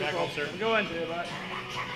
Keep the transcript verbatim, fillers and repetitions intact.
Back home, sir. I'm going. Yeah, bye.